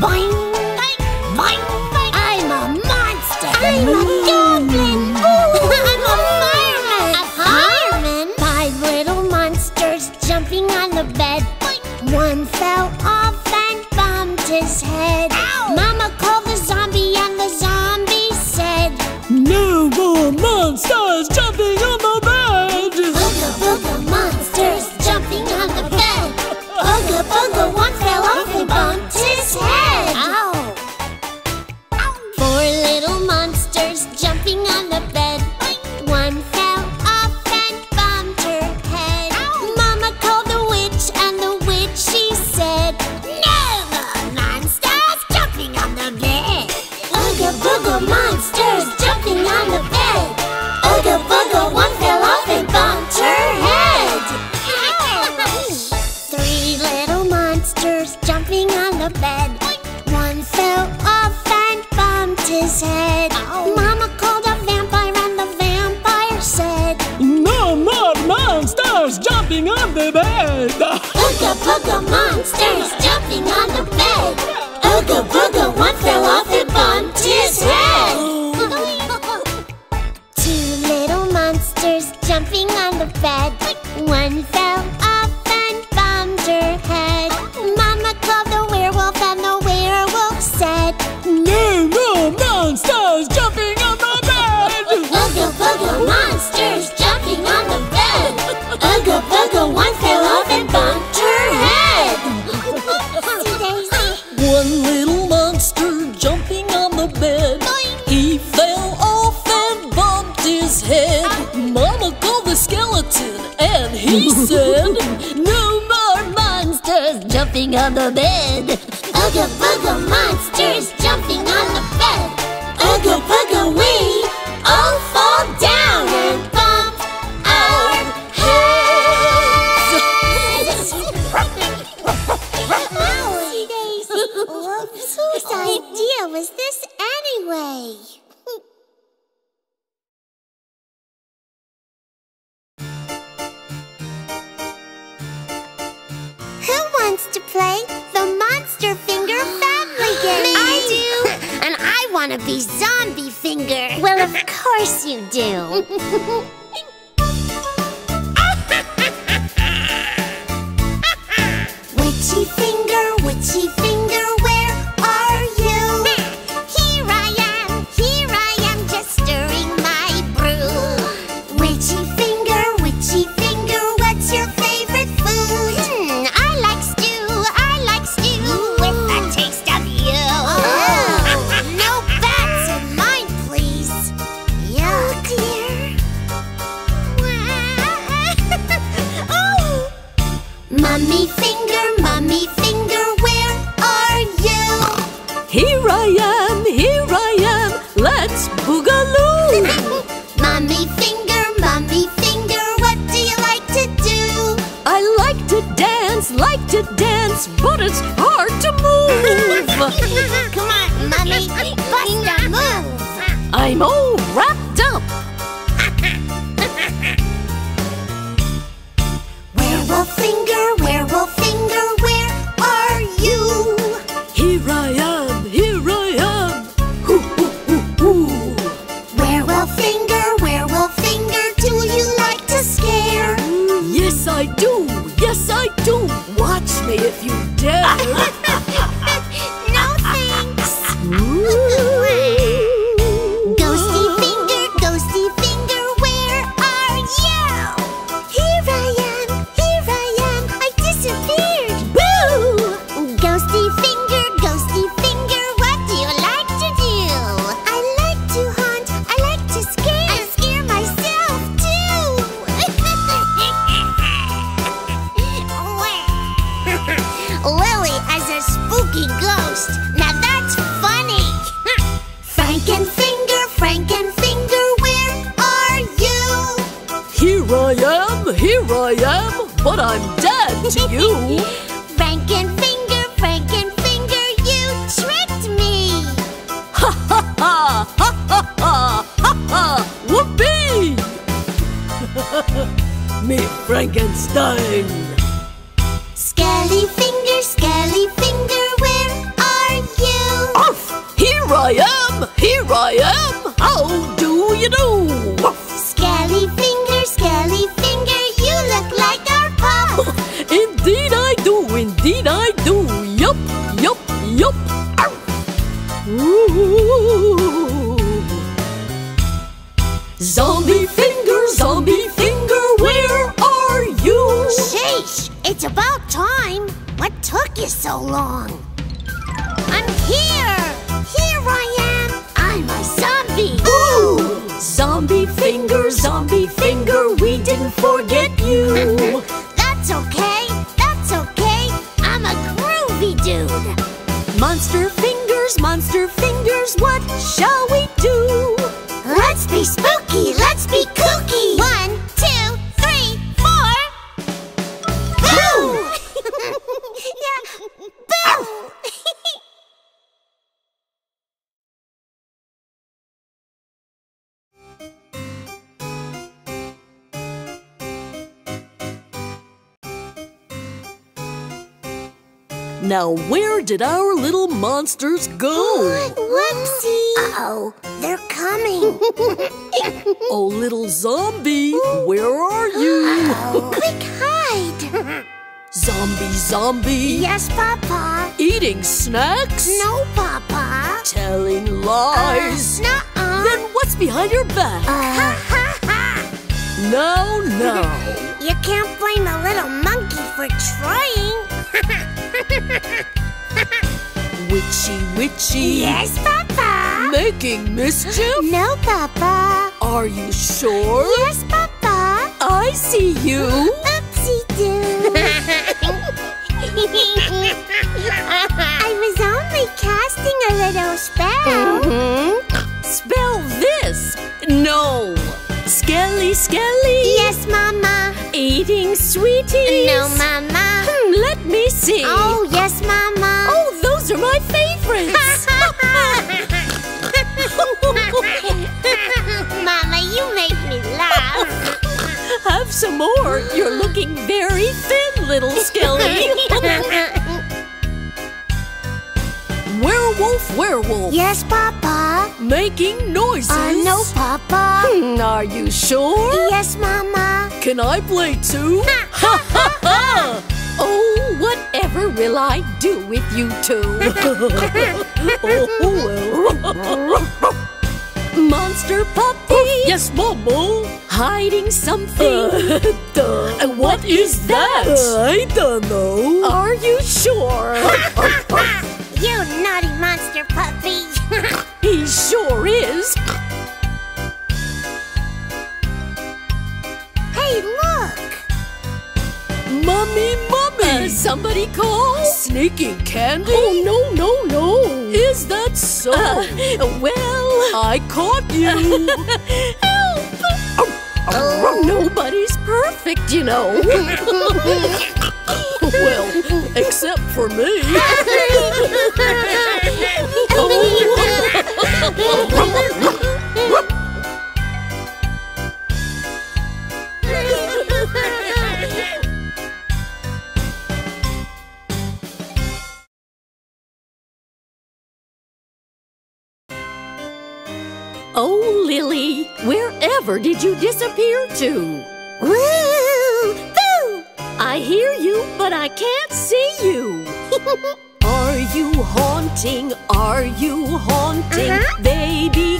Boing, boing, boing, boing. I'm a monster. I'm a goblin. I'm a fireman. A fireman? Five little monsters jumping on the bed. Boing. One fell off and bumped his head. Ow. Mama called the zombie and the zombie said, "No more monsters jumping on the bed." Booga booga monsters jumping on the bed. Booga booga, one fell off and bumped his head. Ooga monsters jumping on the bed. Ooga booga, one fell off and bumped his head. Two little monsters jumping on the bed. One fell off and bumped her head. Mama called the werewolf and the werewolf said, "No more monsters jumping on the bed." Ooga booga, monsters jumping on the bed. Ooga booga, one fell off and bumped. One little monster jumping on the bed. Boing. He fell off and bumped his head. Mama called the skeleton and he said, "No more monsters jumping on the bed." Ooga booga, monsters jumping on the bed. Ooga booga, we all fall down and bump our heads. Whose idea was this anyway? Who wants to play the Monster Finger Family Game? I do! And I want to be Zombie Finger! Well, of course you do! Witchy Finger, Witchy Finger, where are you? Here I am, just stirring my brew. Witchy Finger, what's your favorite food? I like stew with a taste of you. Oh, no bats in mine, please. Yeah. Oh, dear. Oh. Mummy Finger. To dance, but it's hard to move. Come on, Mummy, bust a move. I'm all wrapped up. Werewolf Finger, where are you? Here I am, hoo, hoo, hoo, hoo. Werewolf Finger, do you like to scare? Yes, I do. Yes, I do. Watch me if you dare. No thanks. Ghosty Finger, where are you? Here I am, I disappeared. Woo! Ghosty Finger, what do you like to do? I like to hunt, I like to scare. I scare myself too. Lily as a spooky ghost. Now that's funny. Frankenfinger, where are you? Here I am, but I'm dead to you. Frankenfinger, you tricked me. Ha ha ha, ha ha ha, ha ha, whoopee! Me Frankenstein. Scaly Finger, where are indeed I do. Yup, yup, yup. Ooh. Zombie finger, where are you? Sheesh, it's about time. What took you so long? I'm here. Here I am. I'm a zombie. Ooh. Zombie finger, we didn't forget you. That's okay, that's okay. I'm a groovy dude. Monster fingers, what shall we do? Let's be spooky, let's be kooky. 1, 2, 3, 4. Boo! Yeah, boo! Now where did our little monsters go? Whoopsie! Uh-oh, they're coming. Oh, little zombie, where are you? Uh-oh. Quick, hide! Zombie! Yes, Papa! Eating snacks? No, Papa! Telling lies? Nuh-uh! Then what's behind your back? Ha ha ha! No, no! You can't blame a little monkey for trying! Witchy. Yes, Papa. Making mischief? No, Papa. Are you sure? Yes, Papa. I see you. Oopsie-doo. I was only casting a little spell. Mm-hmm. Spell this. No. Skelly. Yes, Mama. Eating sweeties. No, Mama. Let me see. Oh, yes, Mama. Oh, those are my favorites. Mama, you make me laugh. Have some more. You're looking very thin, little Skelly. Werewolf. Yes, Papa. Making noises. No, Papa. Are you sure? Yes, Mama. Can I play too? Oh, whatever will I do with you two? Monster puppy. Yes, Momo. Hiding something. What is that? I don't know. Are you sure? You naughty monster puppy. He sure is. Hey, look. Mummy! Somebody call? Sneaking candy? Oh, no. Is that so? Well, I caught you. Help! Oh. Nobody's perfect, you know. Well, except for me. Oh. Oh, Lily, wherever did you disappear to? Woo! Boo! I hear you, but I can't see you. Are you haunting? Baby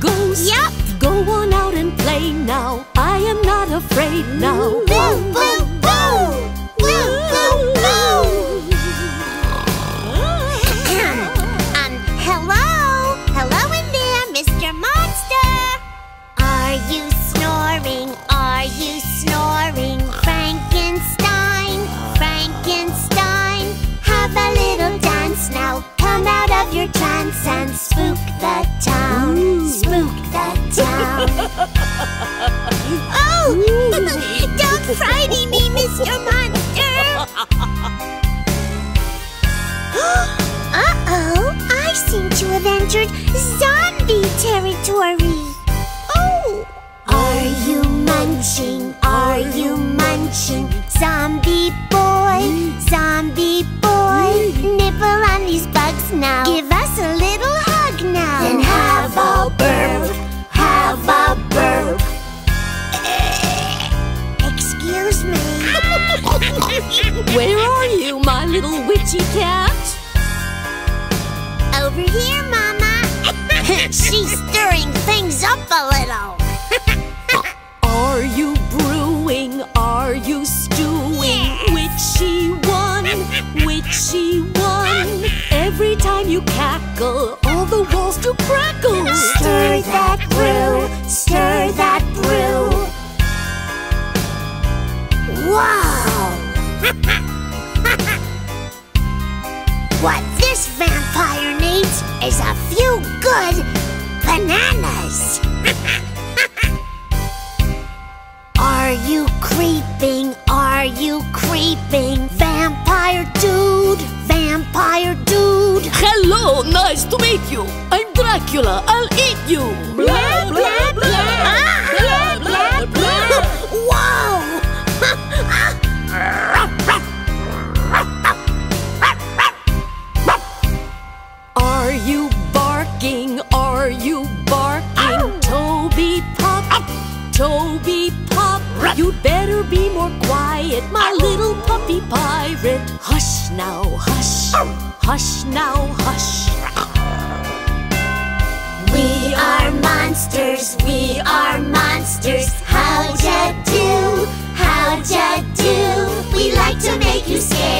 ghost, yep. Go on out and play now. I am not afraid now. Boo, boo, boo! Boo, boo, boo! Are you snoring, Frankenstein, Frankenstein? Have a little dance now, come out of your trance and spook the town, spook the town. Oh, don't frighten me, Mr. Monster! Uh-oh, I seem to have entered zombie territory. Are you munching? Zombie boy, nibble on these bugs now. Give us a little hug now. Then have a burp, have a burp. Excuse me. Where are you, my little witchy cat? Over here, Mama. She's stirring things up a little. Are you brewing? Are you stewing? Yeah. Witchy one, witchy one. Every time you cackle, all the walls do crackle. Stir that brew, stir that brew. Wow! What this vampire needs is a few good bananas. Are you creeping? Are you creeping? Vampire dude, vampire dude. Hello, nice to meet you. I'm Dracula, I'll eat you. Blah, blah, blah. Ah! Blah, blah, blah. Whoa! Are you barking? Are you barking? Ow. Toby Pop, ow. Toby Pop, ruff. You'd better be more quiet, my ow. Little puppy pirate. Hush now, hush, ow. Hush now, hush. We are monsters, we are monsters. How ya do? How ya do? We like to make you scared.